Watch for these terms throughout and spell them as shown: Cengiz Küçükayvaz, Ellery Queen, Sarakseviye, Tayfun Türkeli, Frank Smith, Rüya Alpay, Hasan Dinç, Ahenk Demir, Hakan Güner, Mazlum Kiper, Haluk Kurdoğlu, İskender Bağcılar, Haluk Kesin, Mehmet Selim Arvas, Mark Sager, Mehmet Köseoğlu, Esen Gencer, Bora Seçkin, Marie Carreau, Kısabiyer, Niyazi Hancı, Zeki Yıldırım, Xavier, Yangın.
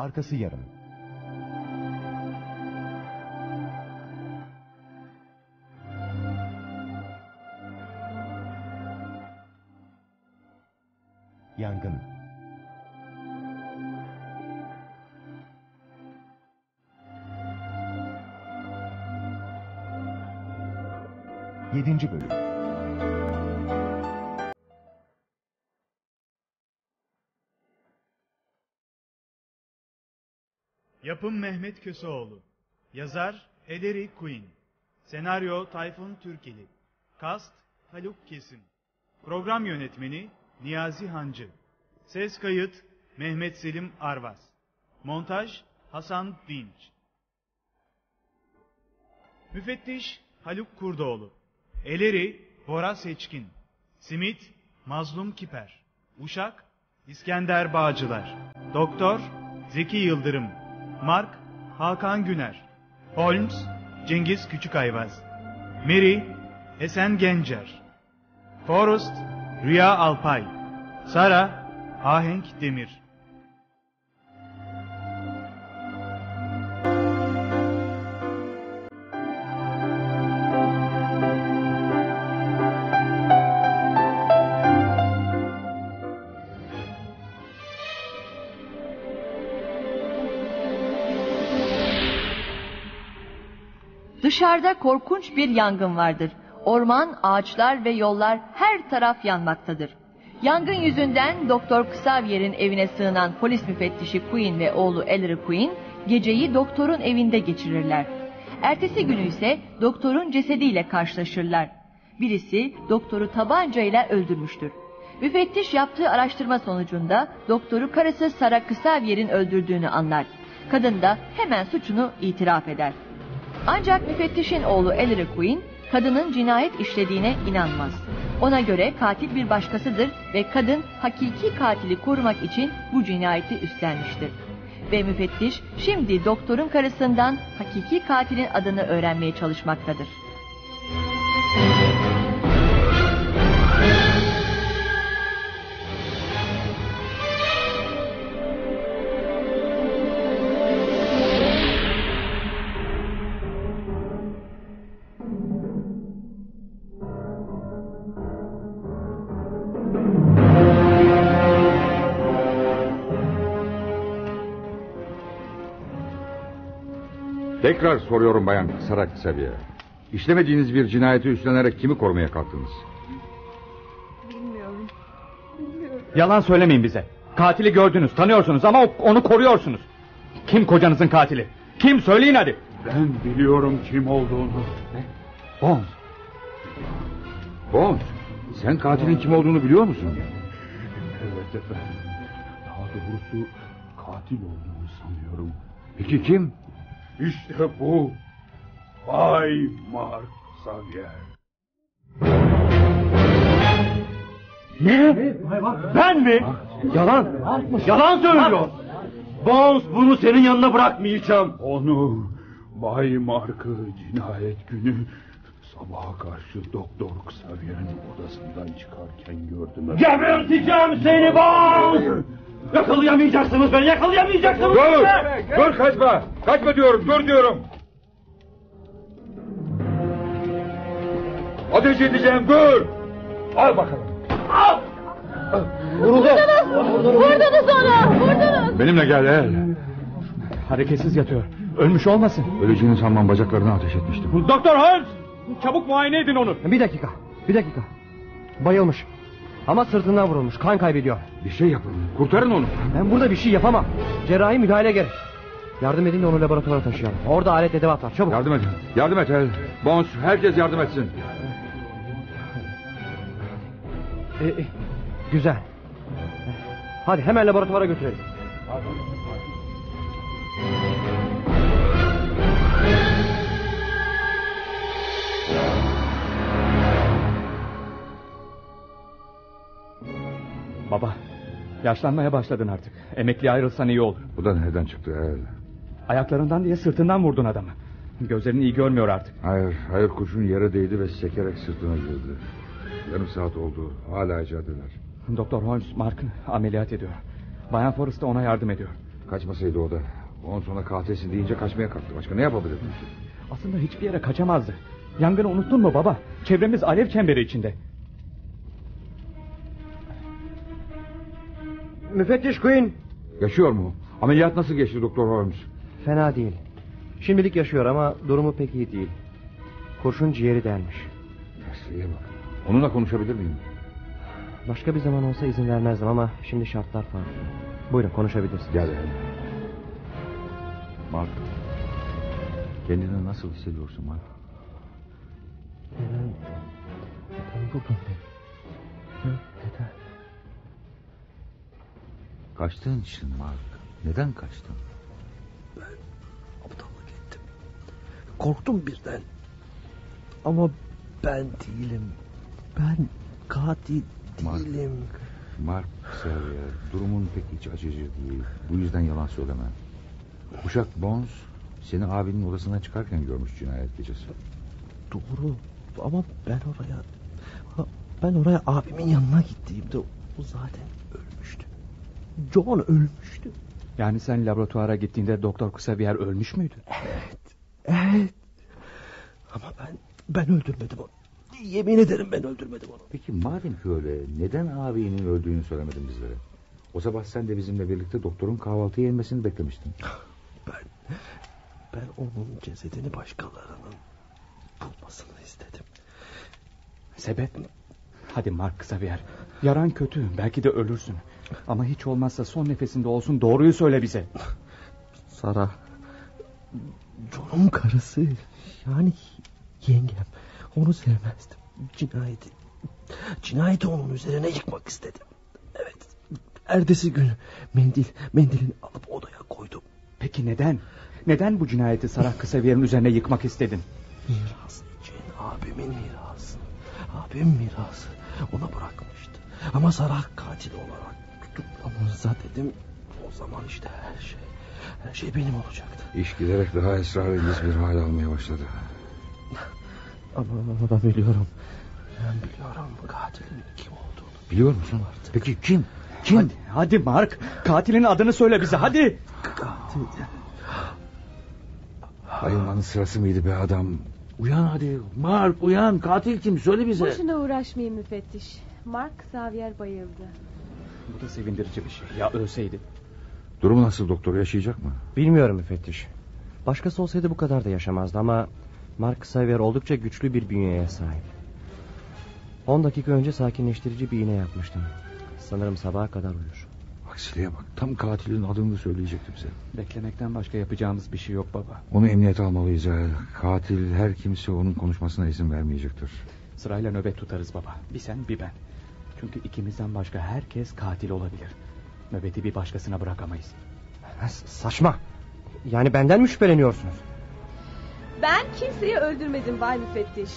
Arkası yarın. Yangın. Yedinci bölüm. Yapım Mehmet Köseoğlu. Yazar Ellery Queen. Senaryo Tayfun Türkeli. Kast Haluk Kesin. Program yönetmeni Niyazi Hancı. Ses kayıt Mehmet Selim Arvas. Montaj Hasan Dinç. Müfettiş Haluk Kurdoğlu. Ellery Bora Seçkin. Smith Mazlum Kiper. Uşak İskender Bağcılar. Doktor Zeki Yıldırım. Mark Hakan Güner. Holmes Cengiz Küçükayvaz. Mary Esen Gencer. Forrest Rüya Alpay. Sara Ahenk Demir. Dışarıda korkunç bir yangın vardır. Orman, ağaçlar ve yollar her taraf yanmaktadır. Yangın yüzünden Doktor Kısavier'in evine sığınan polis müfettişi Queen ve oğlu Ellery Queen geceyi doktorun evinde geçirirler. Ertesi günü ise doktorun cesediyle karşılaşırlar. Birisi doktoru tabancayla öldürmüştür. Müfettiş yaptığı araştırma sonucunda doktoru karısı Sara Kısavier'in öldürdüğünü anlar. Kadın da hemen suçunu itiraf eder. Ancak müfettişin oğlu Ellery Queen kadının cinayet işlediğine inanmaz. Ona göre katil bir başkasıdır ve kadın hakiki katili korumak için bu cinayeti üstlenmiştir. Ve müfettiş şimdi doktorun karısından hakiki katilin adını öğrenmeye çalışmaktadır. Tekrar soruyorum bayan Sarakseviye. İşlemediğiniz bir cinayeti üstlenerek kimi korumaya kalktınız? Bilmiyorum. Yalan söylemeyin bize. Katili gördünüz, tanıyorsunuz ama onu koruyorsunuz. Kim kocanızın katili? Kim? Söyleyin hadi. Ben biliyorum kim olduğunu. Ne? Bones. Bones, sen katilin kim olduğunu biliyor musun? Evet efendim. Daha doğrusu katil olduğunu sanıyorum. Peki kim? İşte bu. Bay Mark Sager. Ne? Ben mi? Yalan. Yalan söylüyor. Bones, bunu senin yanına bırakmayacağım. Onu Bay Mark'ı cinayet günü sabaha karşı Doktor Xavier'in odasından çıkarken gördüm. Geberteceğim seni Bones! Yakalayamayacaksınız beni, yakalayamayacaksınız. Dur, dur, kaçma. Kaçma diyorum, dur diyorum. Ateş edeceğim, dur. Al bakalım. Al. Vurdunuz onu, vurdunuz. Benimle gel, el. Hareketsiz yatıyor, ölmüş olmasın. Öleceğini sanmam, bacaklarına ateş etmiştim. Doktor Holmes, çabuk muayene edin onu. Bir dakika. Bayılmış. Ama sırtından vurulmuş, kan kaybediyor. Bir şey yapın, kurtarın onu. Ben burada bir şey yapamam, cerrahi müdahale gerek. Yardım edin de onu laboratuvara taşıyalım. Orada alet edevat var, çabuk. Yardım et el. Bones, herkes yardım etsin. Güzel. Hadi hemen laboratuvara götürelim. Baba, yaşlanmaya başladın artık. Emekliye ayrılsan iyi olur. Bu da nereden çıktı el? Ayaklarından diye sırtından vurdun adamı. Gözlerin iyi görmüyor artık. Hayır, kurşun yere değdi ve sekerek sırtına girdi. Yarım saat oldu, hala icadeler. Doktor Holmes Mark'ın ameliyat ediyor. Bayan Forrest ona yardım ediyor. Kaçmasaydı o da. Ondan sonra katilsin deyince kaçmaya kalktı. Başka ne yapabilirdi? Aslında hiçbir yere kaçamazdı. Yangını unuttun mu baba? Çevremiz alev çemberi içinde. Müfettiş Queen. Yaşıyor mu? Ameliyat nasıl geçti Doktor Holmes? Fena değil. Şimdilik yaşıyor ama durumu pek iyi değil. Kurşun ciğeri delmiş. Tersliğe bak. Onunla konuşabilir miyim? Başka bir zaman olsa izin vermezdim ama şimdi şartlar farklı. Buyurun konuşabilirsiniz. Gel. Mark, kendini nasıl hissediyorsun Mark? Neden buradayım? Neden? Kaçtığın için Mark. Neden kaçtın? Ben aptallık ettim. Korktum birden. Ama ben değilim. Ben katil değilim. Mark Sager, durumun pek hiç acıcı değil. Bu yüzden yalan söyleme. Uşak Bones seni abinin odasından çıkarken görmüş cinayet gecesi. Doğru ama ben oraya abimin yanına gittiğimde o zaten ölmüştü. John ölmüştü. Yani sen laboratuvara gittiğinde Doktor Kısabiyer ölmüş müydü? Evet. Ama ben öldürmedim onu. Yemin ederim ben öldürmedim onu. Peki madem ki öyle, neden abinin öldüğünü söylemedin bizlere? O sabah sen de bizimle birlikte doktorun kahvaltıya inmesini beklemiştin. Ben onun cesedini başkalarının bulmasını istedim. Sebep? Hadi Mark Xavier, yaran kötü, belki de ölürsün. Ama hiç olmazsa son nefesinde olsun doğruyu söyle bize. Sara, John'un karısı, yani yengem, onu sevmezdim. Cinayeti onun üzerine yıkmak istedim. Evet. Ertesi gün mendilini alıp odaya koydum. Peki neden? Neden bu cinayeti Saraksevier'in üzerine yıkmak istedin? Miras için, abimin mirası. Abim mirası ona bırakmıştı. Ama Sarak katil olarak tutuklanırsa dedim. O zaman işte her şey benim olacaktı. İş giderek daha esrarengiz bir hal almaya başladı. Ama ben biliyorum. Ben biliyorum bu katilin kim olduğunu. Biliyor musun artık? Peki kim? Kim? Hadi Mark, katilin adını söyle bize hadi. Katil. Ayılmanın sırası mıydı be adam? Uyan hadi Mark, uyan, katil kim söyle bize. Boşuna uğraşmayın müfettiş. Mark Xavier bayıldı. Bu da sevindirici bir şey. Ya ölseydi? Durum nasıl doktor, yaşayacak mı? Bilmiyorum müfettiş. Başkası olsaydı bu kadar da yaşamazdı ama Mark Xavier oldukça güçlü bir bünyeye sahip. 10 dakika önce sakinleştirici bir iğne yapmıştım. Sanırım sabaha kadar uyur. Aksiliğe bak, tam katilin adını söyleyecektim sen. Beklemekten başka yapacağımız bir şey yok baba. Onu emniyete almalıyız. Katil her kimse onun konuşmasına izin vermeyecektir. Sırayla nöbet tutarız baba. Bir sen bir ben. Çünkü ikimizden başka herkes katil olabilir. Nöbeti bir başkasına bırakamayız. Saçma. Yani benden mi şüpheleniyorsunuz? Ben kimseyi öldürmedim Bay Müfettiş.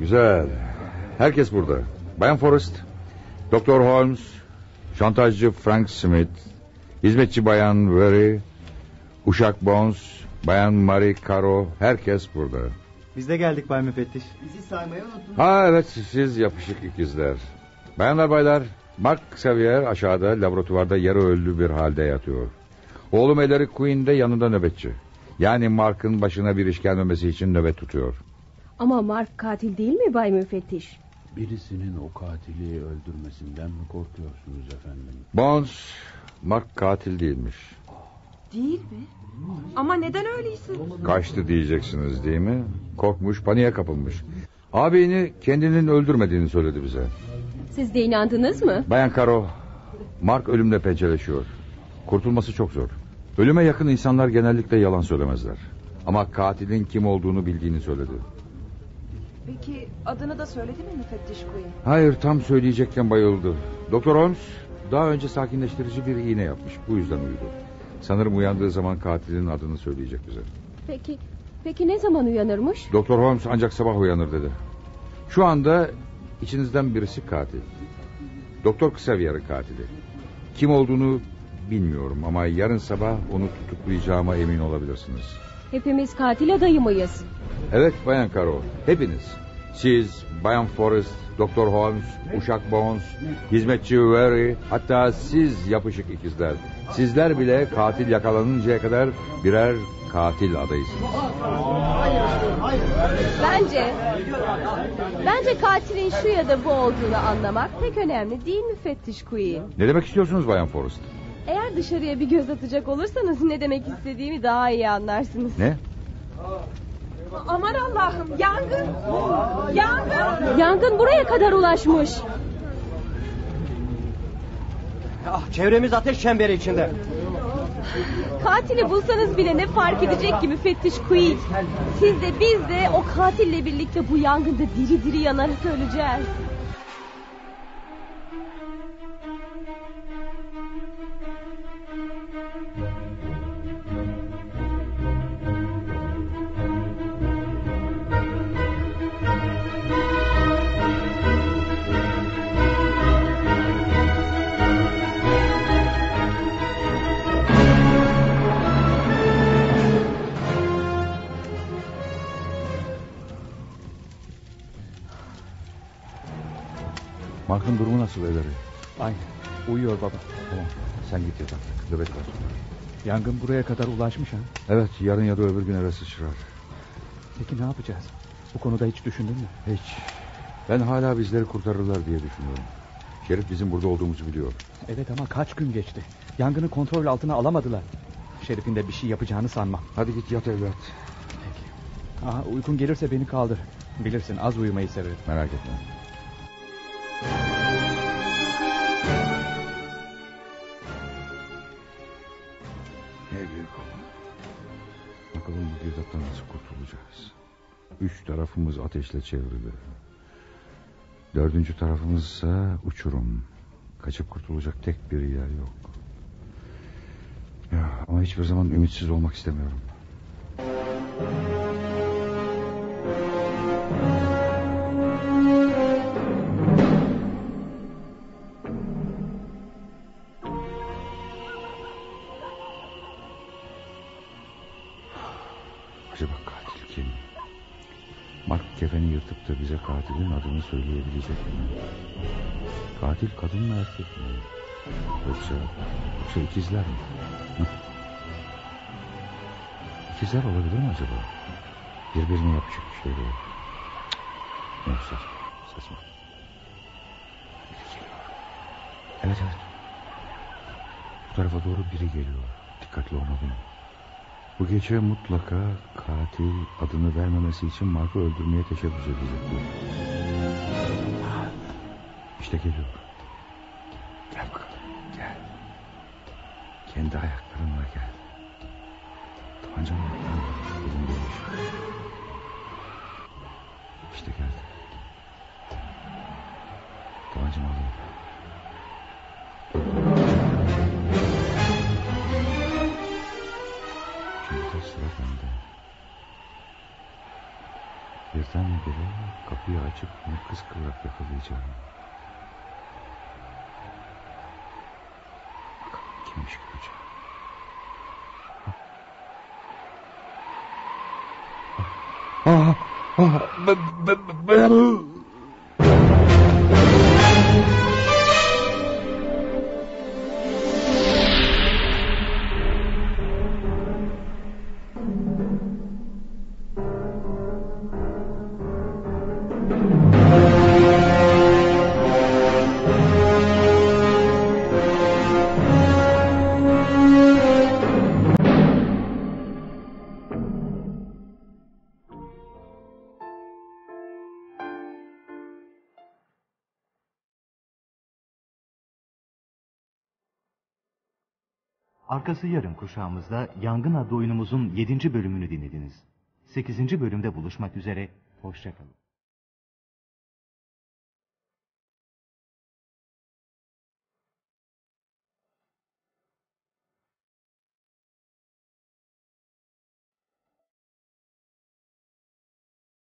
Güzel. Herkes burada. Bayan Forrest, Doktor Holmes, şantajcı Frank Smith, hizmetçi Bayan Wery, Uşak Bones, Bayan Marie Carreau, herkes burada. Biz de geldik Bay Müfettiş. Bizi saymayı unuttunuz. Ha evet, siz yapışık ikizler. Bayanlar baylar, Mark Xavier aşağıda laboratuvarda yarı ölü bir halde yatıyor. Oğlum Ellery Queen de yanında nöbetçi. Yani Mark'ın başına bir iş gelmemesi için nöbet tutuyor. Ama Mark katil değil mi Bay Müfettiş? Birisinin o katili öldürmesinden mi korkuyorsunuz efendim? Bones, Mark katil değilmiş. Değil mi? Ama neden öyleyse? Kaçtı diyeceksiniz değil mi? Korkmuş, paniğe kapılmış. Abini kendinin öldürmediğini söyledi bize. Siz de inandınız mı? Bayan Carreau, Mark ölümle pençeleşiyor. Kurtulması çok zor. Ölüme yakın insanlar genellikle yalan söylemezler. Ama katilin kim olduğunu bildiğini söyledi. Peki adını da söyledi mi müfettiş Queen? Hayır, tam söyleyecekken bayıldı. Doktor Holmes daha önce sakinleştirici bir iğne yapmış. Bu yüzden uyudu. Sanırım uyandığı zaman katilin adını söyleyecek bize. Peki ne zaman uyanırmış? Doktor Holmes ancak sabah uyanır dedi. Şu anda içinizden birisi katil. Doktor Kısaviyer'in katili. Kim olduğunu bilmiyorum ama yarın sabah onu tutuklayacağıma emin olabilirsiniz. Hepimiz katil adayı mıyız? Evet Bayan Carreau, hepiniz. Siz, Bayan Forrest, Doktor Holmes, Uşak Bones, Hizmetçi Weary, hatta siz yapışık ikizler. Sizler bile katil yakalanıncaya kadar birer katil adayısınız. Bence katilin şu ya da bu olduğunu anlamak pek önemli değil müfettiş Queen. Ne demek istiyorsunuz Bayan Forrest? Eğer dışarıya bir göz atacak olursanız ne demek istediğimi daha iyi anlarsınız. Ne? Aman Allah'ım, yangın! Yangın! Yangın buraya kadar ulaşmış. Ah, çevremiz ateş çemberi içinde. Katili bulsanız bile ne fark edecek ki müfettiş Queen? Siz de biz de o katille birlikte bu yangında diri diri yanarak öleceğiz. Mark'ın durumu nasıl Ellery? Aynen. Uyuyor baba. Tamam. Sen git yatak. Nöbet var. Yangın buraya kadar ulaşmış ha? Evet. Yarın ya da öbür gün eve sıçrar. Peki ne yapacağız? Bu konuda hiç düşündün mü? Hiç. Ben hala bizleri kurtarırlar diye düşünüyorum. Şerif bizim burada olduğumuzu biliyor. Evet ama kaç gün geçti. Yangını kontrol altına alamadılar. Şerif'in de bir şey yapacağını sanmam. Hadi git yat evlat. Peki. Aha, uykun gelirse beni kaldır. Bilirsin az uyumayı severim. Merak etme. Bakalım bu girdaptan nasıl kurtulacağız? 3 tarafımız ateşle çevrili. 4. tarafımızsa uçurum. Kaçıp kurtulacak tek bir yer yok. Ya, ama hiçbir zaman ümitsiz olmak istemiyorum. Bize katilin adını söyleyebilecek mi? Katil kadın mı erkek mi? Yoksa ikizler mi? Hı? İkizler olabilir mi acaba? Birbirini yapacak bir şey değil. Yok saçma. Evet. Bu tarafa doğru biri geliyor. Dikkatli olmalıyım. Bu gece mutlaka katil adını vermemesi için Mark'ı öldürmeye teşebbüs edecektir. İşte geliyor. Gel bakalım, gel. Kendi ayaklarınla gel. Tabancanın ayaklarına gelmiş. İşte geldi. Tabancamı alayım. Birdenbire kapıyı açıp onu kıskıvrak yakalayacağım. Bakalım kimmiş göreceğim. Arkası yarın kuşağımızda Yangın adlı oyunumuzun 7. bölümünü dinlediniz. 8. bölümde buluşmak üzere, hoşça kalın.